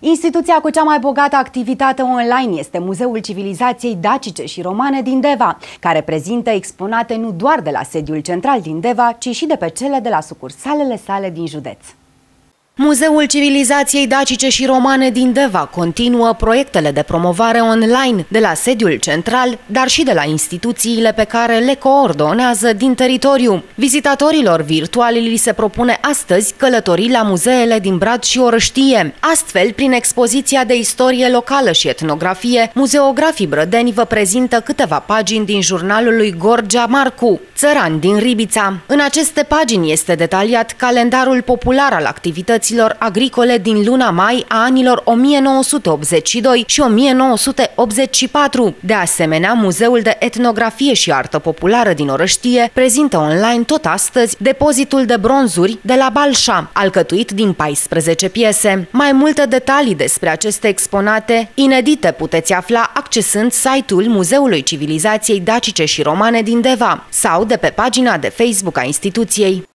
Instituția cu cea mai bogată activitate online este Muzeul Civilizației Dacice și Romane din Deva, care prezintă exponate nu doar de la sediul central din Deva, ci și de pe cele de la sucursalele sale din județ. Muzeul Civilizației Dacice și Romane din Deva continuă proiectele de promovare online de la sediul central, dar și de la instituțiile pe care le coordonează din teritoriu. Vizitatorilor virtuali li se propune astăzi călătorii la muzeele din Brad și Orăștie. Astfel, prin expoziția de istorie locală și etnografie, muzeografii brădeni vă prezintă câteva pagini din jurnalul lui Gorcea Marcu, țăran din Ribița. În aceste pagini este detaliat calendarul popular al activității agricole din luna mai a anilor 1982 și 1984. De asemenea, Muzeul de Etnografie și Artă Populară din Orăștie prezintă online tot astăzi depozitul de bronzuri de la Balșa, alcătuit din 14 piese. Mai multe detalii despre aceste exponate inedite puteți afla accesând site-ul Muzeului Civilizației Dacice și Romane din Deva sau de pe pagina de Facebook a instituției.